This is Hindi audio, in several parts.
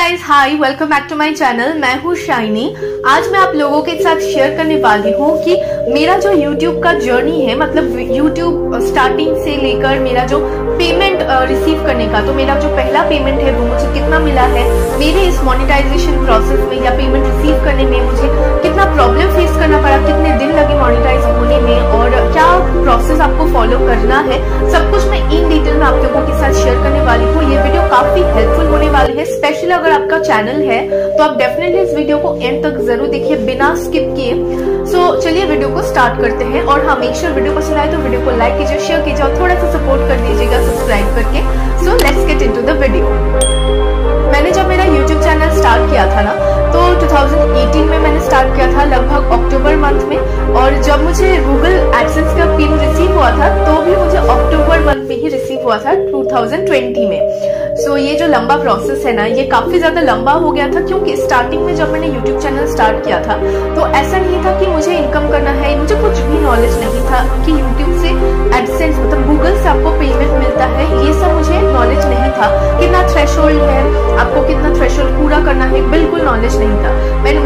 Guys hi welcome back to my channel. मैं हूँ शाइनी। आज मैं आप लोगों के साथ शेयर करने वाली हूँ कि मेरा जो YouTube का जर्नी है, मतलब YouTube स्टार्टिंग से लेकर मेरा जो पेमेंट रिसीव करने का, तो मेरा जो पहला पेमेंट है वो मुझे कितना मिला है, मेरे इस मोनिटाइजेशन प्रोसेस में या पेमेंट रिसीव करने में मुझे कितना प्रॉब्लम फेस करना पड़ा, कितने दिन लगे मोनिटाइज होने में और क्या प्रोसेस आपको फॉलो करना है, सब कुछ मैं इन डिटेल में आप लोगों के साथ शेयर करने वाली हूँ। ये वीडियो काफी हेल्पफुल होने वाली है, स्पेशली अगर आपका चैनल है तो आप डेफिनेटली इस वीडियो को एंड तक जरूर देखिए बिना स्किप किए। सो चलिए वीडियो को स्टार्ट करते हैं। और हाँ, मेक श्योर वीडियो पसंद आए तो वीडियो को लाइक कीजिए, शेयर कीजिए और थोड़ा सा सपोर्ट कर दीजिएगा सब्सक्राइब करके। So let's get into the video. मैंने जब मेरा YouTube चैनल स्टार्ट किया था ना, तो 2018 में मैंने स्टार्ट किया था, लगभग अक्टूबर मंथ में। और जब मुझे Google AdSense का पिन रिसीव हुआ था तो भी मुझे अक्टूबर मंथ में ही रिसीव हुआ था 2020 में। सो ये जो लंबा प्रोसेस है ना, ये काफी ज्यादा लंबा हो गया था, क्योंकि स्टार्टिंग में जब मैंने YouTube चैनल स्टार्ट किया था तो ऐसा नहीं था कि मुझे इनकम करना है, मुझे कुछ भी नॉलेज नहीं था कि YouTube से AdSense मतलब Google से आपको पेमेंट मिलता है, ये सब मुझे नॉलेज नहीं था। कितना थ्रेशोल्ड है, आपको कितना थ्रेशोल्ड पूरा करना है, बिल्कुल नॉलेज नहीं था।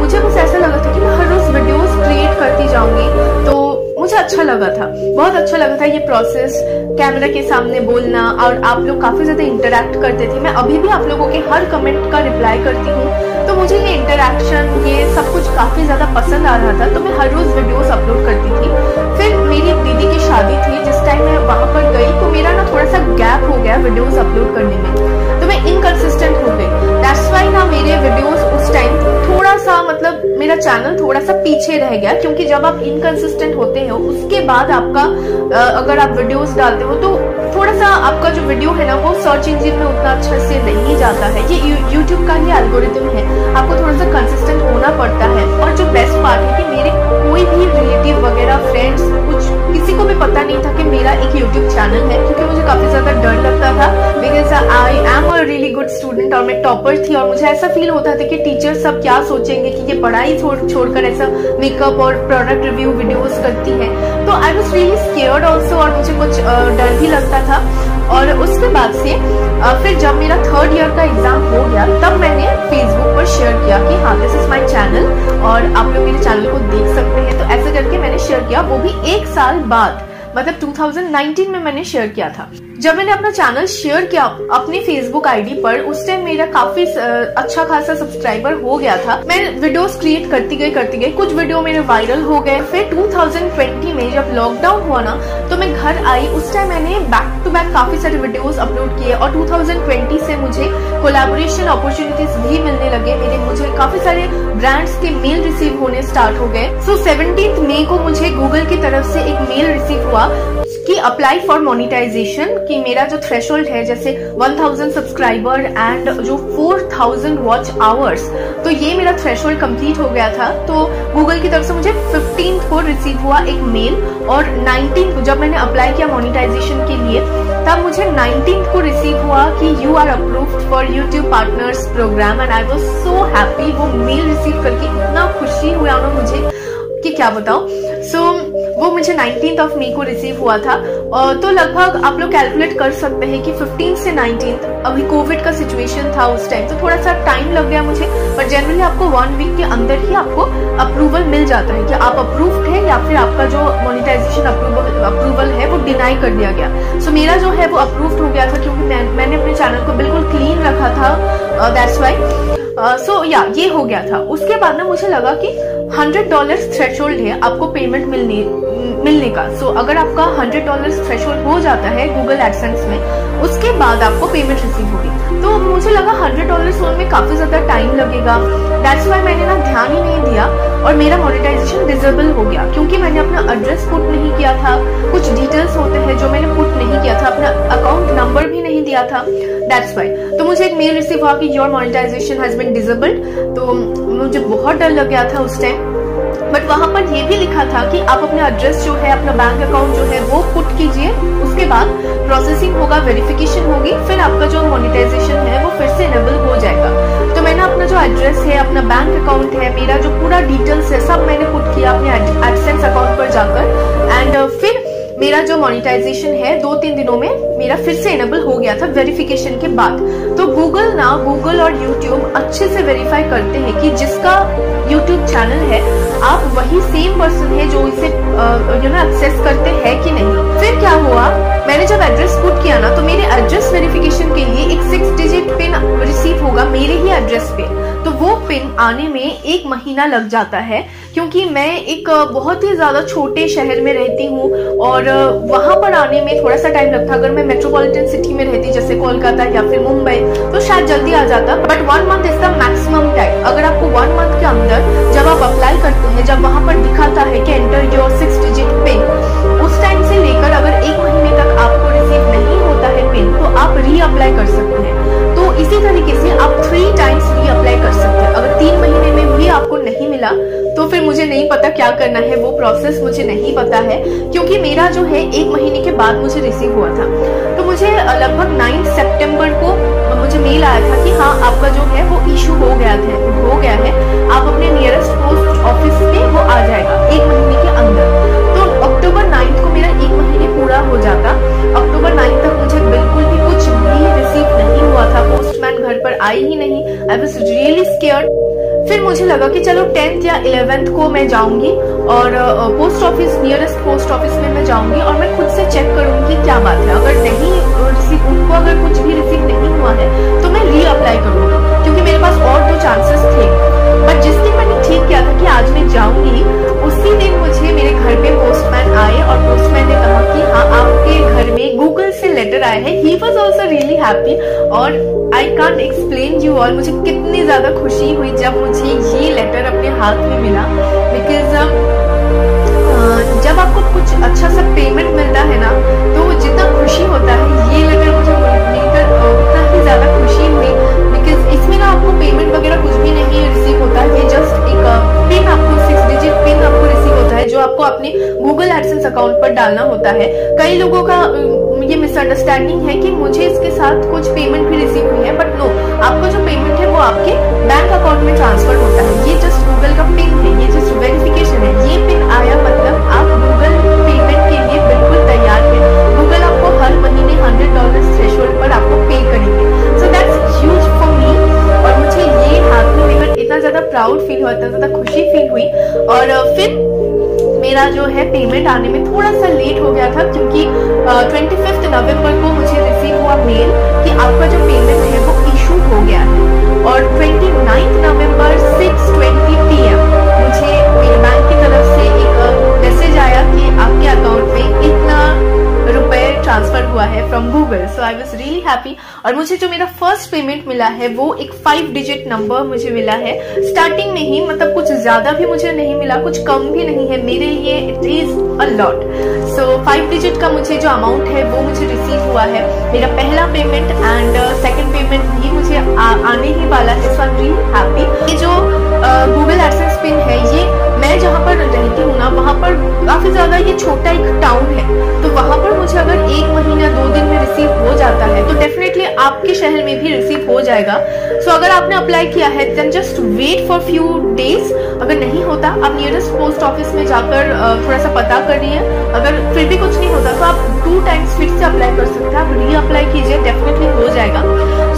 मुझे बस ऐसा लगा था कि मैं हर रोज वीडियोस क्रिएट करती जाऊंगी, तो मुझे अच्छा लगा था, बहुत अच्छा लगा था ये प्रोसेस, कैमरा के सामने बोलना। और आप लोग काफी ज्यादा इंटरैक्ट करते थे, मैं अभी भी आप लोगों के हर कमेंट का रिप्लाई करती हूँ, तो मुझे ये इंटरैक्शन ये सब कुछ काफी ज्यादा पसंद आ रहा था, तो मैं हर रोज वीडियोस अपलोड करती थी। फिर मेरी एक दीदी की शादी थी, जिस टाइम मैं वहां पर गई तो मेरा ना थोड़ा सा गैप हो गया वीडियोज अपलोड करने में, तो मैं इनकन्सिस्टेंट हो गई। दैट्स वाई ना मेरे वीडियोज उस टाइम थोड़ा सा, मतलब मेरा चैनल थोड़ा सा पीछे रह गया, क्योंकि जब आप इनकन्सिस्टेंट होते हो उसके बाद आपका अगर आप वीडियोस डालते हो तो थोड़ा सा आपका जो वीडियो है ना वो सर्च इंजिन में उतना अच्छे से नहीं जाता है। ये YouTube का ही एल्गोरिथम है, आपको थोड़ा सा कंसिस्टेंट होना पड़ता है। और जो बेस्ट पार्ट है कि मेरे कोई भी रिलेटिव वगैरह फ्रेंड्स कुछ किसी को भी पता नहीं था कि मेरा एक YouTube चैनल है, क्योंकि मुझे काफी ज्यादा डर लगता था, because I am a really good student और मैं टॉपर थी, और मुझे ऐसा फील होता था कि टीचर सब क्या सोचेंगे कि ये पढ़ाई छोड़कर ऐसा मेकअप और प्रोडक्ट रिव्यू वीडियोज करती है। तो I was really scared also, और मुझे कुछ डर भी लगता था। और उसके बाद से फिर जब मेरा थर्ड ईयर का एग्जाम हो गया, तब मैंने फेसबुक पर शेयर किया कि हाँ दिस इज माय चैनल और आप लोग मेरे चैनल को देख सकते हैं। तो ऐसे करके मैंने शेयर किया, वो भी एक साल बाद, मतलब 2019 में मैंने शेयर किया था। जब मैंने अपना चैनल शेयर किया अपने फेसबुक आईडी पर, उस टाइम मेरा काफी अच्छा खासा सब्सक्राइबर हो गया था। मैं वीडियोस क्रिएट करती गई, कुछ वीडियो मेरे वायरल हो गए। फिर 2020 में जब लॉकडाउन हुआ ना, तो मैं घर आई, उस टाइम मैंने बैक टू बैक काफी सारे वीडियोस अपलोड किए। और 2020 से मुझे कोलैबोरेशन अपॉर्चुनिटीज भी मिलने लगे, मुझे काफी सारे ब्रांड्स के मेल रिसीव होने स्टार्ट हो गए। सो 17 मई को मुझे गूगल की तरफ से एक मेल रिसीव हुआ कि अप्लाई फॉर मोनिटाइजेशन, कि मेरा जो थ्रेशोल्ड है जैसे 1000 सब्सक्राइबर एंड जो 4000 वॉच आवर्स, तो ये मेरा थ्रेशोल्ड कंप्लीट हो गया था। तो गूगल की तरफ से मुझे 15 को रिसीव हुआ एक मेल, और 19 को जब मैंने अप्लाई किया मोनिटाइजेशन के लिए, तब मुझे 19 को रिसीव हुआ कि you are approved for YouTube partners program, and I was so happy. वो मेल रिसीव करके इतना खुशी हुआ ना मुझे कि क्या बताऊं। वो मुझे 19 मई को रिसीव हुआ था। तो लगभग आप लोग कैलकुलेट कर सकते हैं कि 15 से 19, अभी कोविड का सिचुएशन था उस टाइम, तो थोड़ा सा टाइम लग गया मुझे, पर जनरली आपको 1 वीक के अंदर ही आपको अप्रूवल मिल जाता है कि आप अप्रूव्ड है, या फिर आपका जो मोनिटाइजेशन अप्रूवल है वो डिनाई कर दिया गया। सो मेरा जो है वो अप्रूव्ड हो गया था, क्योंकि मैंने अपने चैनल को बिल्कुल क्लीन रखा था, दैट्स वाई। सो या ये हो गया था। उसके बाद ना मुझे लगा कि $100 थ्रेशोल्ड है आपको पेमेंट मिलने का। सो अगर आपका $100 थ्रेशोल्ड हो जाता है गूगल एडसेंस में, उसके बाद आपको पेमेंट रिसीव होगी। तो मुझे लगा $100 होने में काफी ज्यादा टाइम लगेगा, दैट्स वाई मैंने ना ध्यान ही नहीं दिया, और मेरा मोनिटाइजेशन डिसेबल हो गया, क्योंकि मैंने अपना एड्रेस पुट नहीं किया था, कुछ डिटेल्स होते हैं जो मैंने पुट नहीं किया था, अपना अकाउंट नंबर भी नहीं दिया था, दैट्स वाई। तो मुझे एक मेल रिसीव हुआ कि your monetization has been disabled. तो मुझे बहुत डर लग गया था उस टाइम, बट वहाँ पर ये भी लिखा था कि आप अपना एड्रेस जो है, अपना बैंक अकाउंट जो है वो पुट कीजिए, उसके बाद प्रोसेसिंग होगा, वेरिफिकेशन होगी, फिर आपका जो मोनिटाइजेशन है वो फिर से इनेबल हो जाएगा। तो मैंने अपना जो एड्रेस है, अपना बैंक अकाउंट है, मेरा जो पूरा डिटेल्स है सब मैंने पुट किया अपने एडसेंस अकाउंट पर जाकर, एंड फिर मेरा जो मोनिटाइजेशन है 2-3 दिनों में मेरा फिर से इनेबल हो गया था वेरिफिकेशन के बाद। तो गूगल और यूट्यूब अच्छे से वेरीफाई करते हैं कि जिसका यूट्यूब चैनल है आप वही सेम पर्सन है जो इसे एक्सेस करते हैं कि नहीं। फिर क्या हुआ, मैंने जब एड्रेस पुट किया ना तो मेरे एड्रेस वेरिफिकेशन के लिए एक 6 डिजिट पिन रिसीव होगा मेरे ही एड्रेस पे। तो वो पिन आने में 1 महीना लग जाता है क्योंकि मैं एक बहुत ही ज़्यादा छोटे शहर में रहती हूँ और वहाँ पर आने में थोड़ा सा टाइम लगता। अगर मैं मेट्रोपॉलिटन सिटी में रहती जैसे कोलकाता या फिर मुंबई तो शायद जल्दी आ जाता, but 1 month is the maximum time. अगर आपको 1 मंथ के अंदर जब आप अप्लाई करते हैं, जब वहाँ पर दिखाता है कि एंटर योर 6 डिजिट पिन, उस टाइम से लेकर अगर 1 महीने तक आपको रिसीव नहीं होता है पिन तो आप रीअप्लाई कर सकते हैं। तो इसी तरीके से आप 3 टाइम्स रीअप्लाई कर सकते हैं। अगर 3 महीने में भी आपको नहीं मिला तो फिर मुझे नहीं पता क्या करना है, वो प्रोसेस मुझे नहीं पता है क्योंकि मेरा जो है 1 महीने के बाद मुझे रिसीव हुआ था। तो मुझे लगभग 9 सितंबर को मुझे मेल आया था कि हाँ आपका जो है वो इशू हो गया है, आप अपने नियरेस्ट पोस्ट ऑफिस में वो आ जाएगा 1 महीने के अंदर। तो अक्टूबर 9 को मेरा 1 महीने पूरा हो जाता। अक्टूबर 9 तक मुझे बिल्कुल भी कुछ भी रिसीव नहीं हुआ था, पोस्टमैन घर पर आई ही नहीं। I was really scared. फिर मुझे लगा कि चलो 10th या 11th को मैं जाऊंगी और post office nearest post office में मैं जाऊंगी और मैं खुद से चेक करूंगी क्या बात है। अगर नहीं रिसीव, उनको अगर कुछ भी रिसीव नहीं हुआ है तो मैं रीअप्लाई करूंगी क्योंकि मेरे पास और 2 चांसेस थे। बट जिस दिन मैंने ठीक किया था कि आज मैं जाऊंगी, उसी दिन मुझे मेरे घर पे पोस्टमैन आए और पोस्टमैन ने कहा कि हाँ आपके घर में गूगल से लेटर आया है। He was also really happy और I can't explain you all मुझे कितनी ज़्यादा खुशी हुई जब मुझे ये लेटर अपने हाथ में मिला। बिकॉज जब आपको कुछ अच्छा सा पेमेंट मिलता है ना तो जितना खुशी होता है, ये लेटर मुझे मिलकर उतना ही ज़्यादा खुशी हुई। बिकॉज इसमें ना आपको पेमेंट वगैरह कुछ भी नहीं रिसीव होता है, ये जस्ट एक पिन आपको 6 डिजिट पिन आपको रिसीव होता है जो आपको अपने गूगल एडसेंस अकाउंट पर डालना होता है। कई लोगों का ये मिसअंडरस्टैंडिंग है कि मुझे इसके साथ कुछ पेमेंट भी रिसीव हुई है, बट नो, आपको जो पेमेंट है वो आपके बैंक अकाउंट में ट्रांसफर होता है। ये जस्ट गूगल का पिन है, ये जस्ट वेरिफिकेशन है। ये पिन आया मतलब आप गूगल पेमेंट के लिए बिल्कुल तैयार है। गूगल आपको हर महीने $100 थ्रेशोल्ड पर आपको पे करेंगे। So that's huge for me और मुझे ये हाथ में लेकर इतना ज्यादा प्राउड फील हुआ, इतना ज्यादा खुशी फील हुई। और फिर मेरा जो है पेमेंट आने में थोड़ा सा लेट हो गया था क्योंकि 25 नवंबर को मुझे रिसीव हुआ मेल कि आपका जो पेमेंट है वो इशू हो गया है। और 29 नवंबर 6:20 PM मुझे मेरे बैंक की तरफ से एक मैसेज आया कि आपके अकाउंट में इतना रुपए ट्रांसफर हुआ है from Google. So I was really happy. और मुझे जो मेरा फर्स्ट पेमेंट मिला है वो एक 5 डिजिट नंबर मुझे मिला है। स्टार्टिंग में ही, मतलब कुछ ज्यादा भी मुझे नहीं मिला, कुछ कम भी नहीं है, मेरे लिए it is a lot. So 5 digit का मुझे जो अमाउंट है वो मुझे रिसीव हुआ है। मेरा पहला पेमेंट एंड सेकेंड पेमेंट भी मुझे आने ही वाला है। So I am really happy. ये जो गूगल एडसेंस पिन है, ये मैं जहाँ पर रहती हूँ ना वहाँ पर काफी ज्यादा ये छोटा एक टाउन है, तो वहाँ पर मुझे अगर 1 महीना 2 दिन में रिसीव हो जाता है तो डेफिनेटली आपके शहर में भी रिसीव हो जाएगा। सो अगर आपने अप्लाई किया है then just wait for few days. अगर नहीं होता आप नियरेस्ट पोस्ट ऑफिस में जाकर थोड़ा सा पता कर रही है, अगर फिर भी कुछ नहीं होता तो आप 2 टाइम्स फिर से अप्लाई कर सकते हैं। आप रीअप्लाई कीजिए, डेफिनेटली हो जाएगा।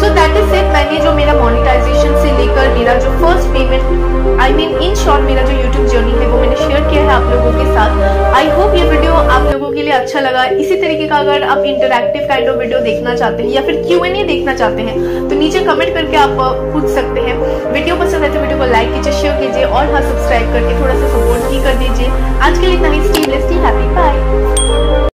So that is it. मैंने जो मेरा मोनिटाइजेशन से लेकर मेरा जो first payment, I mean in short मेरा जो यूट्यूब जर्नी है वो मैंने शेयर किया है आप लोगों के साथ। आई होप ये वीडियो आप लोगों के लिए अच्छा लगा। इसी तरीके का अगर आप इंटरैक्टिव काइंड ऑफ वीडियो देखना चाहते हैं या फिर Q&A देखना चाहते हैं तो नीचे कमेंट करके आप पूछ सकते हैं। वीडियो पसंद आए तो वीडियो को लाइक कीजिए, शेयर कीजिए और हाँ सब्सक्राइब करके थोड़ा सा सपोर्ट भी कर दीजिए। आज के लिए इतना ही।